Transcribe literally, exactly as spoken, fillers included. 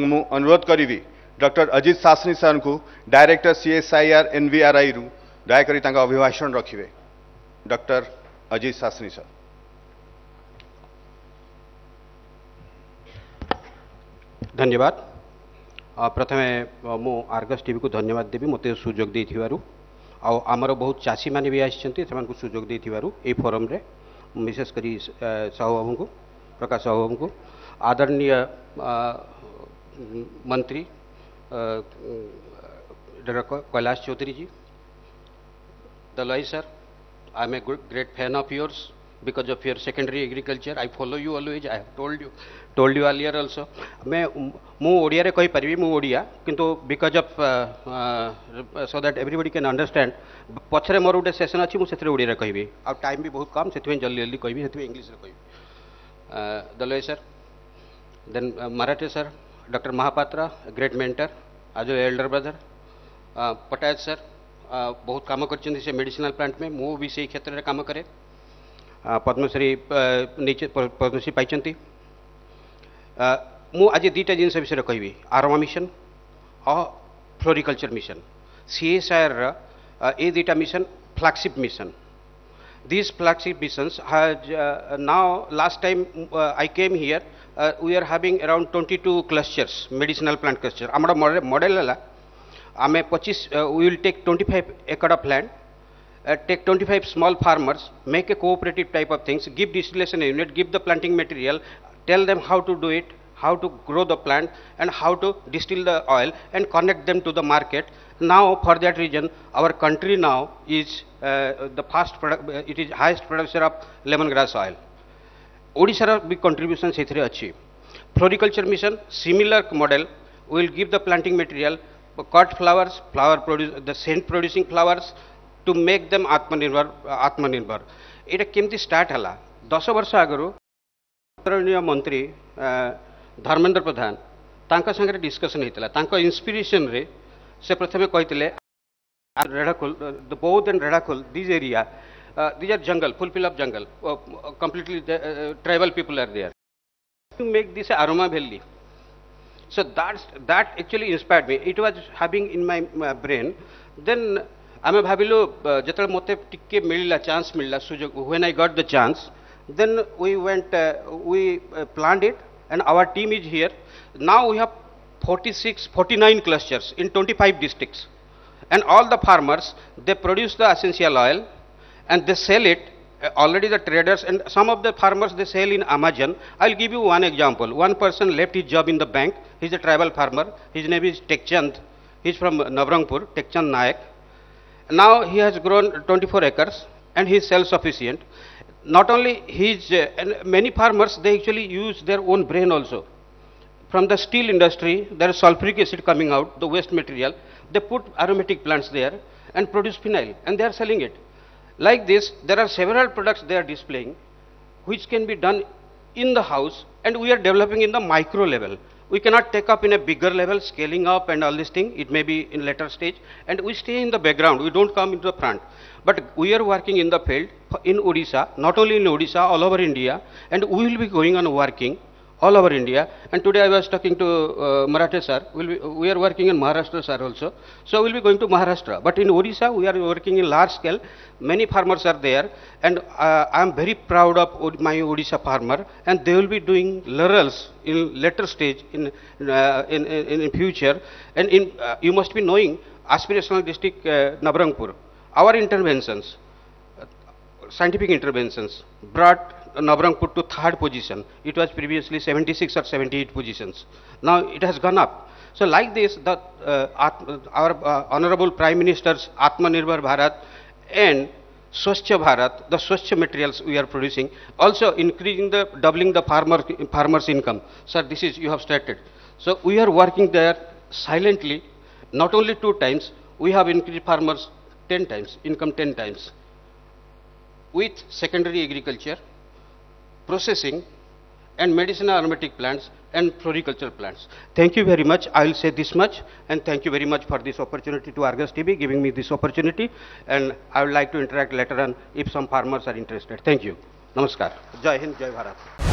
अनुरोध करी doctor Ajit Shastri sir को डायरेक्टर सीएसआईआर एनवीआरआई रु दयाकोरी तांका अभिभाषण रखिबे डॉक्टर अजित शास्त्री सर। धन्यवाद। प्रथमे मु आर्गस टीवी को धन्यवाद देवी मते सुजोग देथिबारु आ हमरो बहुत चासी माने भी आछंती समान को सुजोग देथिबारु ए फोरम रे विशेष करी साहू बाबू को प्रकाश साहू बाबू को आदरणीय मंत्री doctor Kailash Chaudhary ji, Dalai sir, I am a good, great fan of yours because of your secondary agriculture. I follow you always. I have told you, told you earlier also. मैं मु ओडिया रे कहि परबी मु ओडिया किंतु because of so that everybody can understand पछरे मोर उडे सेशन अछि मु सेथरे ओडिया रे कहिबी आ टाइम भी बहुत कम सेथमे जल्दी जल्दी कहिबी सेथमे इंग्लिश रे कहिबी। Dalai sir, then Marathe sir, Doctor Mahapatra, great mentor, as a elder brother, Patayat sir, बहुत काम करछन से मेडिसिनल प्लांट में मो भी से क्षेत्र रे काम करे पद्मश्री नीचे पद्मश्री पाइचंती। मो आज दीटा जिन विषय रे कहबी आरमा मिशन और फ्लोरिकल्चर मिशन सीएसआईआर ए दीटा mission flagship mission. These flagship missions have uh, now, last time uh, I came here, uh, we are having around twenty-two clusters, medicinal plant clusters. Our model is, we will take twenty-five acre of land, uh, take twenty-five small farmers, make a cooperative type of things, give distillation unit, give the planting material, tell them how to do it, how to grow the plant, and how to distill the oil, and connect them to the market. Now, for that reason, our country now is uh, the first product, uh, it is highest producer of lemongrass oil. Odisha big contribution se thre achi. Floriculture mission, similar model, we will give the planting material, cut flowers, flower produce, the scent producing flowers, to make them Atmanirbhar, uh, Atmanirbhar. Eta kemti start hala. ten barsha agaru, Adaraniya Mantri Dharmendra Pradhan, tanka sangre discussion hitla, tanka inspiration re. से प्रथमे कहितले रेडाकुल द बौद्ध एंड रेडाकुल this area this are jungle fulfil of jungle completely tribal people are there to make this aroma valley so that that actually inspired me it was having in my brain then आमे भाबिलो जतल मते टिके मिलला chance मिलला सुजोग when I got the chance then we went we planned it and our team is here now we have forty-six, forty-nine clusters in twenty-five districts, and all the farmers, they produce the essential oil and they sell it. Uh, already the traders and some of the farmers, they sell in Amazon. I'll give you one example. One person left his job in the bank. He's a tribal farmer. His name is Tekchand. He's from Navrangpur, Tekchand Nayak. Now he has grown twenty-four acres and he's self-sufficient. Not only his, uh, and many farmers, they actually use their own brain also. From the steel industry, there is sulfuric acid coming out, the waste material. They put aromatic plants there and produce phenyl, and they are selling it. Like this, there are several products they are displaying, which can be done in the house, and we are developing in the micro level. We cannot take up in a bigger level, scaling up and all this thing. It may be in later stage, and we stay in the background. We don't come into the front. But we are working in the field in Odisha, not only in Odisha, all over India, and we will be going on working all over India. And today I was talking to uh, Marathe sir, we'll be, we are working in Maharashtra sir also, so we'll be going to Maharashtra. But in Odisha, we are working in large scale, many farmers are there, and uh, I am very proud of my Odisha farmer, and they will be doing laurels in later stage, in, uh, in, in, in future, and in, uh, you must be knowing aspirational district uh, Navrangpur. Our interventions, uh, scientific interventions, brought Navrangpur to third position. It was previously seventy-six or seventy-eight positions. Now it has gone up. So like this, the, uh, our uh, Honorable Prime Minister's Atmanirbhar Bharat and Swastya Bharat, the Swastya materials we are producing, also increasing the, doubling the farmer, farmer's income. Sir, this is, you have started. So we are working there silently, not only two times, we have increased farmers ten times, income ten times. With secondary agriculture, processing and medicinal aromatic plants and floriculture plants. Thank you very much. I will say this much, and thank you very much for this opportunity to Argus T V giving me this opportunity, and I would like to interact later on if some farmers are interested. Thank you. Namaskar. Jai Hind, Jai Bharat.